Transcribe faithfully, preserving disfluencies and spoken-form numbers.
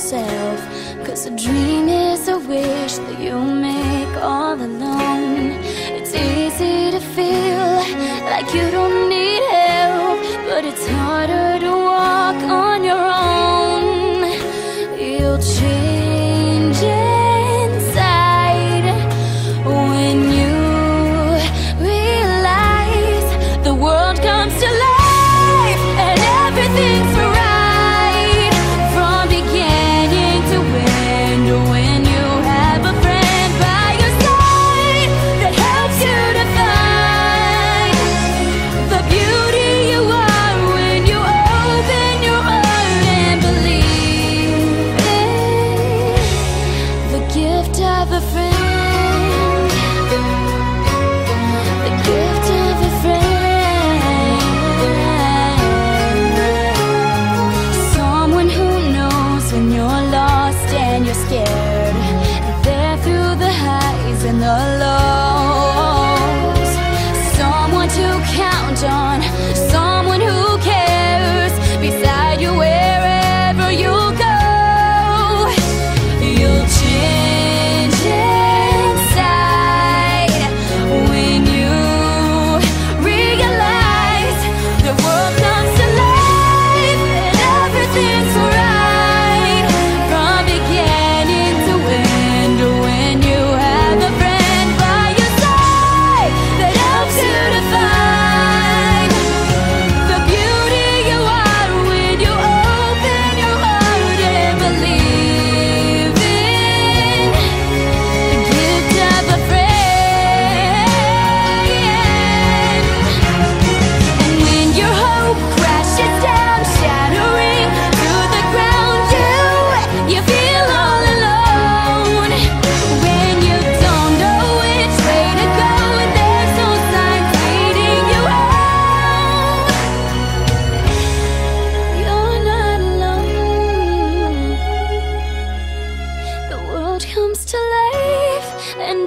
yourself, 'cause a dream is a wish that you make all alone. It's easy to feel like you don't need help, but it's harder to walk on your own. You'll change inside when you realize the world comes to life and everything's right. Comes to life and